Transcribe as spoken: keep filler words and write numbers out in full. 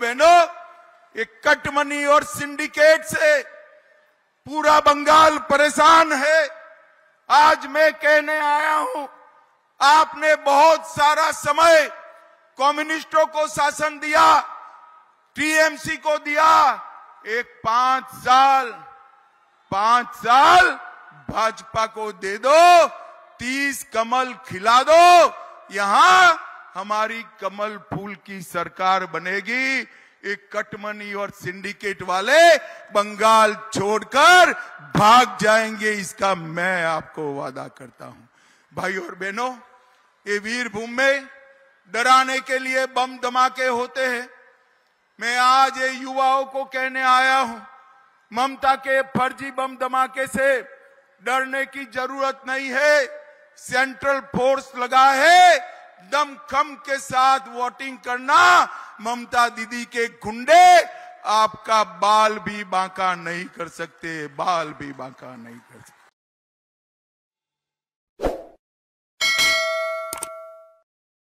बहनों, ये cut money और सिंडिकेट से पूरा बंगाल परेशान है। आज मैं कहने आया हूं, आपने बहुत सारा समय कम्युनिस्टों को शासन दिया, टीएमसी को दिया, एक पांच साल पांच साल भाजपा को दे दो, तीस कमल खिला दो, यहां हमारी कमल फूल की सरकार बनेगी। एक कटमनी और सिंडिकेट वाले बंगाल छोड़कर भाग जाएंगे, इसका मैं आपको वादा करता हूं। भाई और बहनों, ये वीरभूम में डराने के लिए बम धमाके होते हैं। मैं आज ये युवाओं को कहने आया हूं, ममता के फर्जी बम धमाके से डरने की जरूरत नहीं है। सेंट्रल फोर्स लगा है, दमखम के साथ वोटिंग करना। ममता दीदी के गुंडे आपका बाल भी बांका नहीं कर सकते, बाल भी बांका नहीं कर सकते।